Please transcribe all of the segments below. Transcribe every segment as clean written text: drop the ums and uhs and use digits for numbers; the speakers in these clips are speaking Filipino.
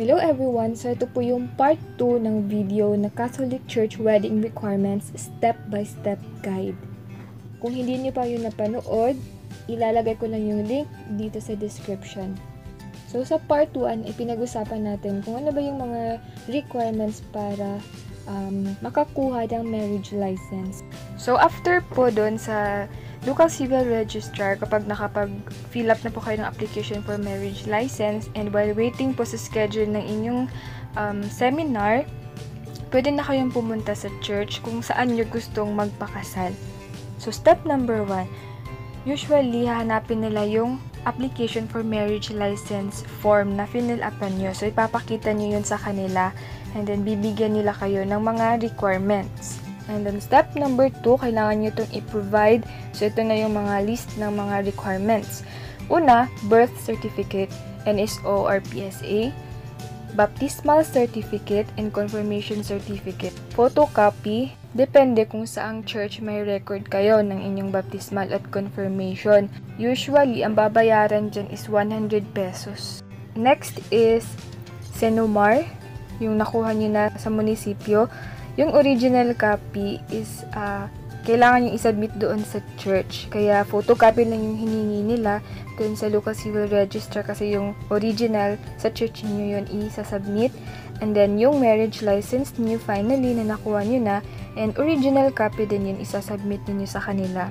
Hello everyone! So ito po yung part 2 ng video na Catholic Church Wedding Requirements Step-by-Step Guide. Kung hindi nyo pa yun napanood, ilalagay ko lang yung link dito sa description. So sa part 1 ay pinag-usapan natin kung ano ba yung mga requirements para makakuha ng marriage license. So after po dun sa local civil registrar, kapag nakapag-fill up na po kayo ng application for marriage license and while waiting po sa schedule ng inyong seminar, pwede na kayong pumunta sa church kung saan nyo gustong magpakasal. So, step number 1, usually hahanapin nila yung application for marriage license form na fill upan nyo. So, ipapakita nyo yun sa kanila and then bibigyan nila kayo ng mga requirements. And then, step number 2, kailangan nyo itong i-provide. So, ito na yung mga list ng mga requirements. Una, birth certificate, NSO or PSA, baptismal certificate, and confirmation certificate. Photocopy, depende kung saang church may record kayo ng inyong baptismal at confirmation. Usually, ang babayaran dyan is 100 pesos. Next is Senomar, yung nakuha nyo na sa munisipyo. Yung original copy is kailangan yung isubmit doon sa church. Kaya photocopy lang yung hiningi nila doon sa local civil registrar kasi yung original sa church niyo yun isasubmit. And then yung marriage license niyo finally na nakuha niyo na and original copy din yun isasubmit niyo sa kanila.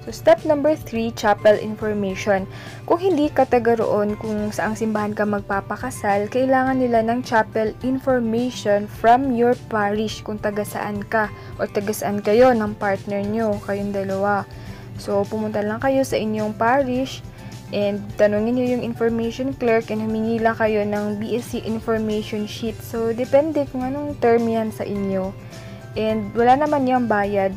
So step number 3, chapel information. Kung hindi ka taga roon kung saang simbahan ka magpapakasal, kailangan nila ng chapel information from your parish kung taga saan ka or taga saan kayo ng partner nyo, kayong dalawa. So pumunta lang kayo sa inyong parish and tanungin nyo yung information clerk and humingi lang kayo ng BSC information sheet. So depende kung anong term yan sa inyo. And wala naman yung bayad.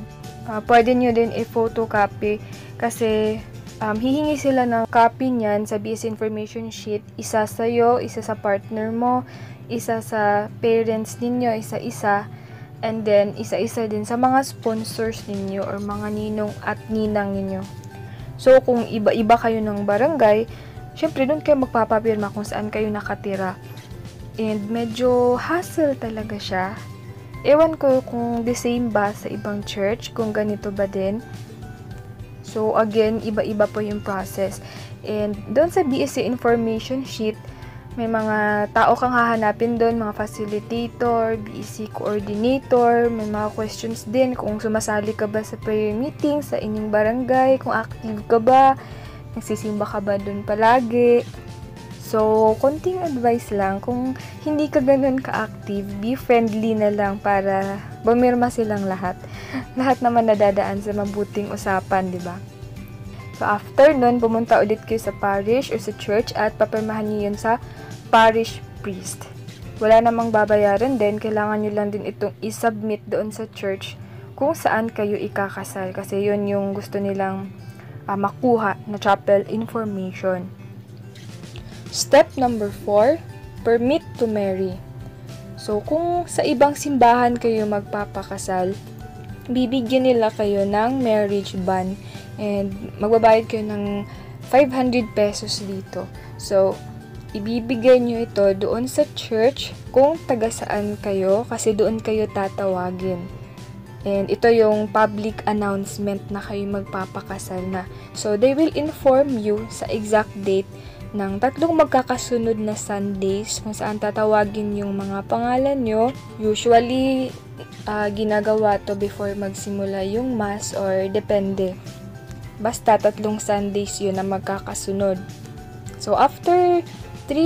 Pwede nyo din i-photocopy kasi hihingi sila ng copy niyan sa BSC information sheet. Isa sa'yo, isa sa partner mo, isa sa parents ninyo, isa-isa. And then, isa-isa din sa mga sponsors ninyo or mga ninong at ninang ninyo. So, kung iba-iba kayo ng barangay, syempre doon kayo magpapapirma kung saan kayo nakatira. And medyo hassle talaga siya. Ewan ko kung the same ba sa ibang church, kung ganito ba din. So, again, iba-iba po yung process. And doon sa BSC information sheet, may mga tao kang hahanapin doon, mga facilitator, BSC coordinator, may mga questions din kung sumasali ka ba sa prayer meeting, sa inyong barangay, kung active ka ba, nagsisimba ka ba doon palagi. So, konting advice lang, kung hindi ka ganun ka-active, be friendly na lang para bumirma silang lahat. Lahat naman nadadaan sa mabuting usapan, di ba? So, after nun, pumunta ulit kayo sa parish or sa church at papirmahan niyo yun sa parish priest. Wala namang babayaran din, kailangan nyo lang din itong isubmit doon sa church kung saan kayo ikakasal. Kasi yun yung gusto nilang makuha na chapel information. Step number 4, permit to marry. So, kung sa ibang simbahan kayo magpapakasal, bibigyan nila kayo ng marriage bond and magbabayad kayo ng 500 pesos dito. So, ibibigay nyo ito doon sa church kung taga saan kayo kasi doon kayo tatawagin. And ito yung public announcement na kayo magpapakasal na. So, they will inform you sa exact date ng tatlong magkakasunod na Sundays kung saan tatawagin yung mga pangalan nyo. Usually, ginagawa to before magsimula yung mass or depende. Basta tatlong Sundays yun na magkakasunod. So, after 3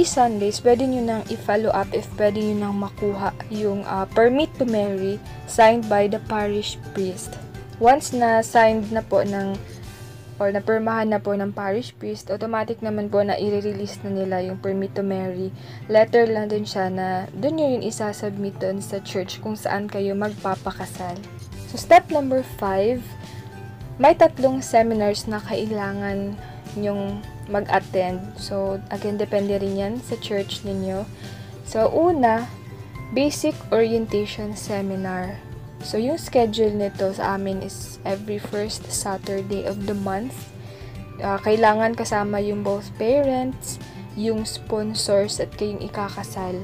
Sundays, pwede nyo nang i-follow up if pwede nyo nang makuha yung permit to marry signed by the parish priest. Once na signed na po ng or napirmahan na po ng parish priest, automatic naman po na i-release na nila yung permit to marry. Letter lang din siya na doon nyo yun isasubmit doon sa church kung saan kayo magpapakasal. So, step number 5, may 3 seminars na kailangan nyong mag-attend. So, again, depende rin yan sa church ninyo. So, una, Basic Orientation Seminar. So, yung schedule nito sa amin is every first Saturday of the month. Kailangan kasama yung both parents, yung sponsors, at kayong ikakasal.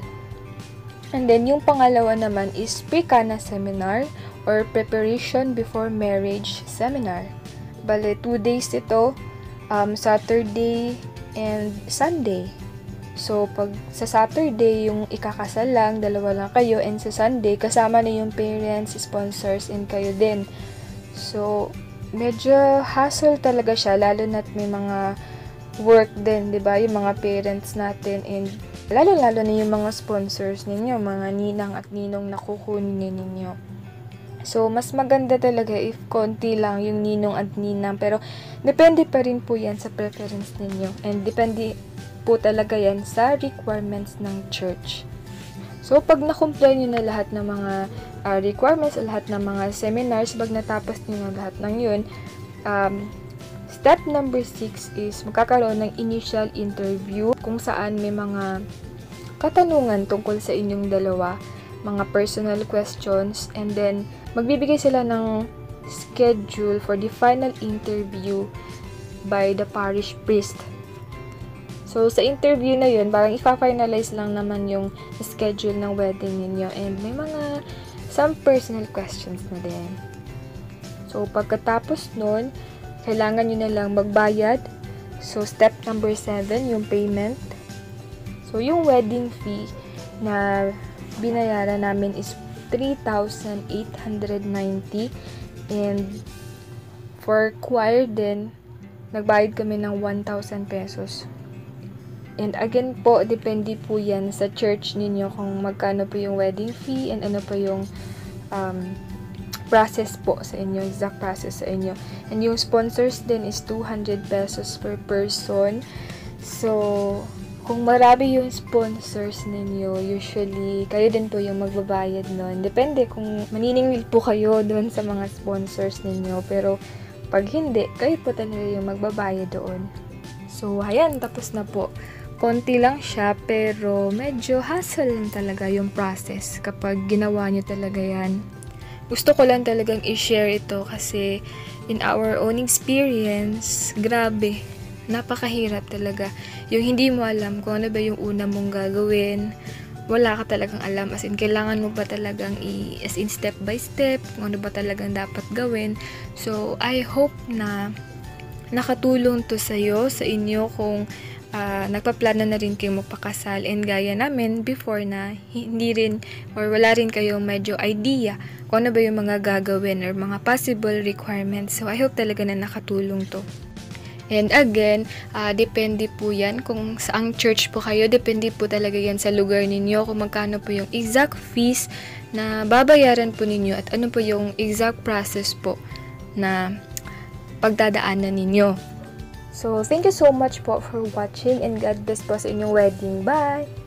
And then, yung pangalawa naman is Prikana Seminar or Preparation Before Marriage Seminar. Bale, 2 days ito, Saturday and Sunday. So, pag sa Saturday, yung ikakasal lang, dalawa lang kayo, and sa Sunday, kasama na yung parents, sponsors, and kayo din. So, medyo hassle talaga siya, lalo na't may mga work din, di ba? Yung mga parents natin, and lalo-lalo na yung mga sponsors ninyo, mga ninang at ninong nakukunin ninyo. So, mas maganda talaga if konti lang yung ninong at ninang, pero depende pa rin po yan sa preference ninyo, and depende po talaga yan sa requirements ng church. So, pag na-comply nyo na lahat ng mga requirements, lahat ng mga seminars, pag natapos nyo na lahat ng yun, step number 6 is magkakaroon ng initial interview kung saan may mga katanungan tungkol sa inyong dalawa, mga personal questions, and then magbibigay sila ng schedule for the final interview by the parish priest. So, sa interview na yun, parang ipa-finalize lang naman yung schedule ng wedding ninyo. And may mga, some personal questions na din. So, pagkatapos nun, kailangan nyo na lang magbayad. So, step number 7, yung payment. So, yung wedding fee na binayaran namin is 3,890. And for choir din, nagbayad kami ng 1,000 pesos. And again po, depende po yan sa church ninyo kung magkano po yung wedding fee and ano po yung process po sa inyo, exact process sa inyo. And yung sponsors din is 200 pesos per person. So, kung marami yung sponsors ninyo, usually, kayo din po yung magbabayad nun. Depende kung maniningil po kayo dun sa mga sponsors ninyo. Pero, pag hindi, kayo po talaga yung magbabayad doon. So, ayan, tapos na po. Konti lang siya, pero medyo hassle lang talaga yung process kapag ginawa nyo talaga yan. Gusto ko lang talagang i-share ito kasi in our own experience, grabe, napakahirap talaga. Yung hindi mo alam kung ano ba yung una mong gagawin, wala ka talagang alam. As in, kailangan mo ba talagang as in step by step, kung ano ba talagang dapat gawin. So, I hope na nakatulong to sa'yo, sa inyo kung nagpaplano na rin kayo magpakasal, and gaya namin before na hindi rin or wala rin kayong medyo idea kung ano ba yung mga gagawin or mga possible requirements. So, I hope talaga na nakatulong to. And again, depende po yan kung saang church po kayo, depende po talaga yan sa lugar ninyo kung magkano po yung exact fees na babayaran po ninyo at ano po yung exact process po na pagdadaanan ninyo. So, thank you so much po for watching and God bless po sa inyong wedding. Bye!